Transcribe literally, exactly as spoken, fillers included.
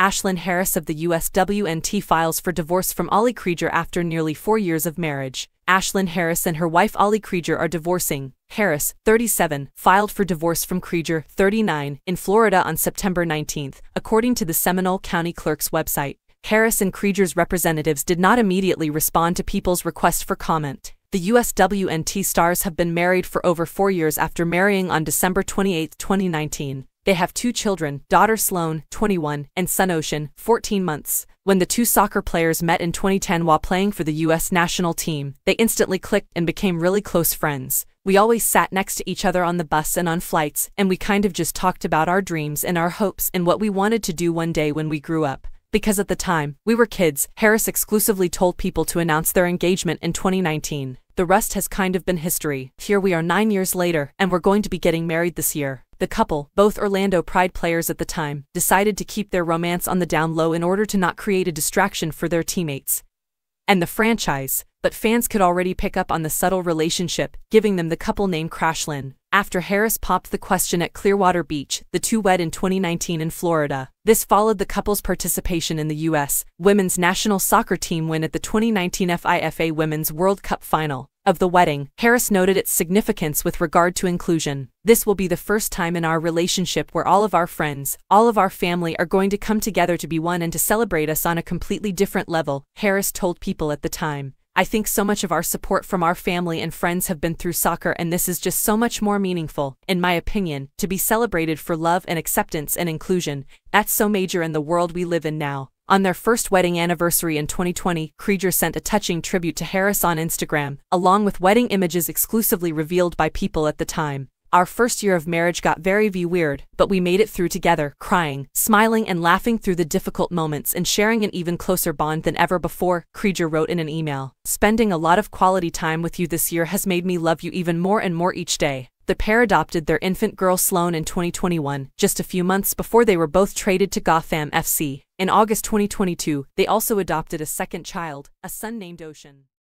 Ashlyn Harris of the U S W N T files for divorce from Ali Krieger after nearly four years of marriage. Ashlyn Harris and her wife Ali Krieger are divorcing. Harris, thirty-seven, filed for divorce from Krieger, thirty-nine, in Florida on September nineteenth, according to the Seminole County Clerk's website. Harris and Krieger's representatives did not immediately respond to People's request for comment. The U S W N T stars have been married for over four years after marrying on December twenty-eighth, twenty nineteen. They have two children, daughter Sloane, twenty-one, and son Ocean, fourteen months. When the two soccer players met in twenty ten while playing for the U S national team, they instantly clicked and became really close friends. We always sat next to each other on the bus and on flights, and we kind of just talked about our dreams and our hopes and what we wanted to do one day when we grew up. Because at the time, we were kids, Harris exclusively told People to announce their engagement in twenty nineteen. The rest has kind of been history. Here we are nine years later, and we're going to be getting married this year. The couple, both Orlando Pride players at the time, decided to keep their romance on the down low in order to not create a distraction for their teammates and the franchise, but fans could already pick up on the subtle relationship, giving them the couple name Crashlyn. After Harris popped the question at Clearwater Beach, the two wed in twenty nineteen in Florida. This followed the couple's participation in the U S women's national soccer team win at the twenty nineteen FIFA Women's World Cup Final. Of the wedding, Harris noted its significance with regard to inclusion. This will be the first time in our relationship where all of our friends, all of our family are going to come together to be one and to celebrate us on a completely different level, Harris told People at the time. I think so much of our support from our family and friends have been through soccer, and this is just so much more meaningful, in my opinion, to be celebrated for love and acceptance and inclusion. That's so major in the world we live in now. On their first wedding anniversary in twenty twenty, Krieger sent a touching tribute to Harris on Instagram, along with wedding images exclusively revealed by People at the time. Our first year of marriage got very weird, but we made it through together, crying, smiling and laughing through the difficult moments and sharing an even closer bond than ever before, Krieger wrote in an email. Spending a lot of quality time with you this year has made me love you even more and more each day. The pair adopted their infant girl Sloane in twenty twenty-one, just a few months before they were both traded to Gotham F C. In August twenty twenty-two, they also adopted a second child, a son named Ocean.